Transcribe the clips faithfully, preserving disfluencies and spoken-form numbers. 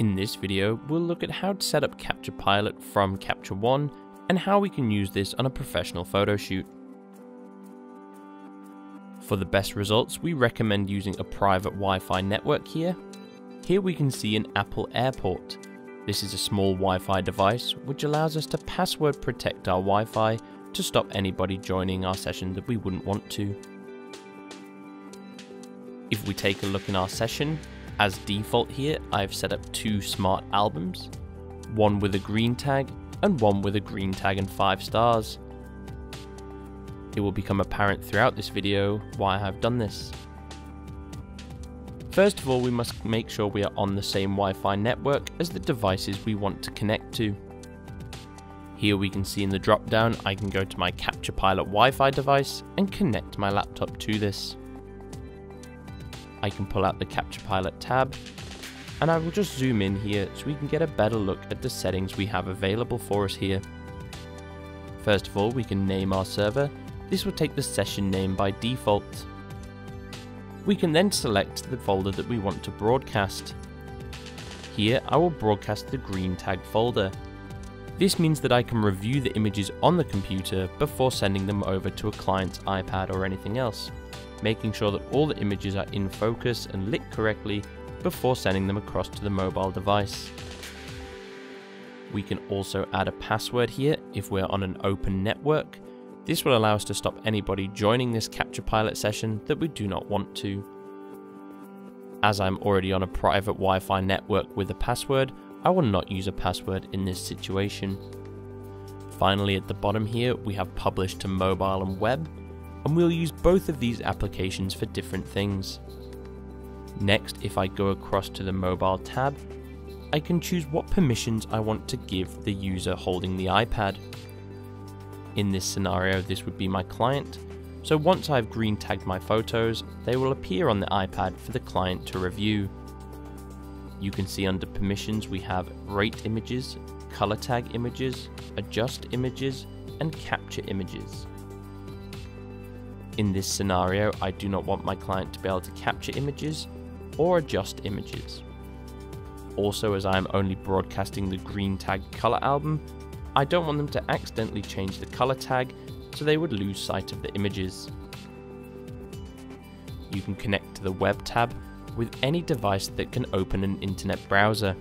In this video, we'll look at how to set up Capture Pilot from Capture One and how we can use this on a professional photo shoot. For the best results, we recommend using a private Wi-Fi network here. Here we can see an Apple Airport. This is a small Wi-Fi device which allows us to password protect our Wi-Fi to stop anybody joining our session that we wouldn't want to. If we take a look in our session, as default here, I've set up two smart albums, one with a green tag and one with a green tag and five stars. It will become apparent throughout this video why I've done this. First of all, we must make sure we are on the same Wi-Fi network as the devices we want to connect to. Here we can see in the drop down, I can go to my Capture Pilot Wi-Fi device and connect my laptop to this. I can pull out the Capture Pilot tab, and I will just zoom in here so we can get a better look at the settings we have available for us here. First of all, we can name our server. This will take the session name by default. We can then select the folder that we want to broadcast. Here, I will broadcast the green tag folder. This means that I can review the images on the computer before sending them over to a client's iPad or anything else, making sure that all the images are in focus and lit correctly before sending them across to the mobile device. We can also add a password here if we're on an open network. This will allow us to stop anybody joining this Capture Pilot session that we do not want to. As I'm already on a private Wi-Fi network with a password, I will not use a password in this situation. Finally, at the bottom here, we have Publish to Mobile and Web, and we'll use both of these applications for different things. Next, if I go across to the mobile tab, I can choose what permissions I want to give the user holding the iPad. In this scenario, this would be my client, so once I've green tagged my photos, they will appear on the iPad for the client to review. You can see under permissions we have Rate Images, Color Tag Images, Adjust Images, and Capture Images. In this scenario, I do not want my client to be able to capture images or adjust images. Also, as I am only broadcasting the green tag color album, I don't want them to accidentally change the color tag so they would lose sight of the images. You can connect to the web tab with any device that can open an internet browser.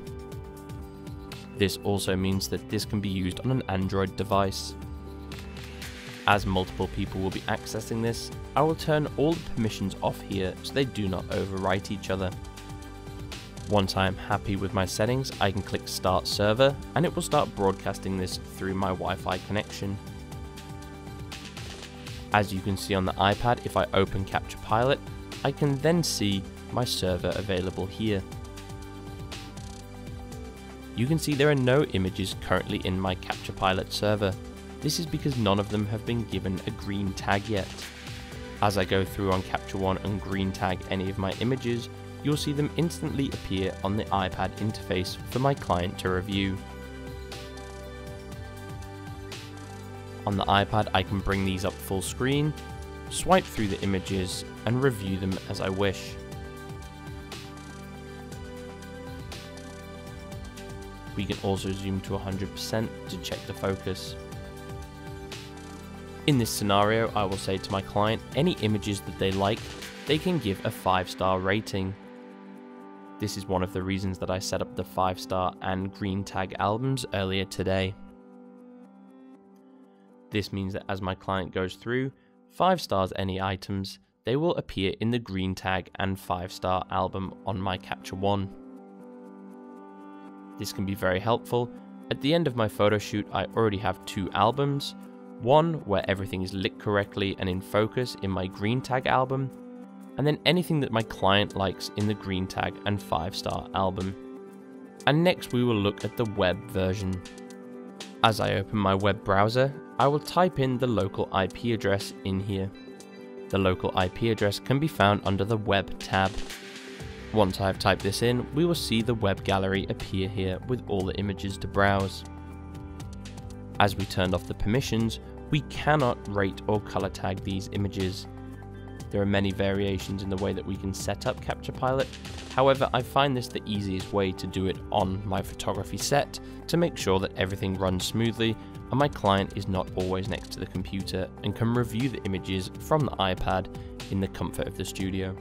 This also means that this can be used on an Android device. As multiple people will be accessing this, I will turn all the permissions off here so they do not overwrite each other. Once I am happy with my settings, I can click Start Server and it will start broadcasting this through my Wi-Fi connection. As you can see on the iPad, if I open Capture Pilot, I can then see my server available here. You can see there are no images currently in my Capture Pilot server. This is because none of them have been given a green tag yet. As I go through on Capture One and green tag any of my images, you'll see them instantly appear on the iPad interface for my client to review. On the iPad, I can bring these up full screen, swipe through the images, and review them as I wish. We can also zoom to one hundred percent to check the focus. In this scenario, I will say to my client any images that they like, they can give a five star rating. This is one of the reasons that I set up the five star and green tag albums earlier today. This means that as my client goes through, five stars any items, they will appear in the green tag and five star album on my Capture One. This can be very helpful. At the end of my photo shoot, I already have two albums. One where everything is lit correctly and in focus in my green tag album, and then anything that my client likes in the green tag and five star album. And next we will look at the web version. As I open my web browser, I will type in the local I P address in here. The local I P address can be found under the web tab. Once I have typed this in, we will see the web gallery appear here with all the images to browse. As we turned off the permissions, we cannot rate or color tag these images. There are many variations in the way that we can set up Capture Pilot. However, I find this the easiest way to do it on my photography set to make sure that everything runs smoothly and my client is not always next to the computer and can review the images from the iPad in the comfort of the studio.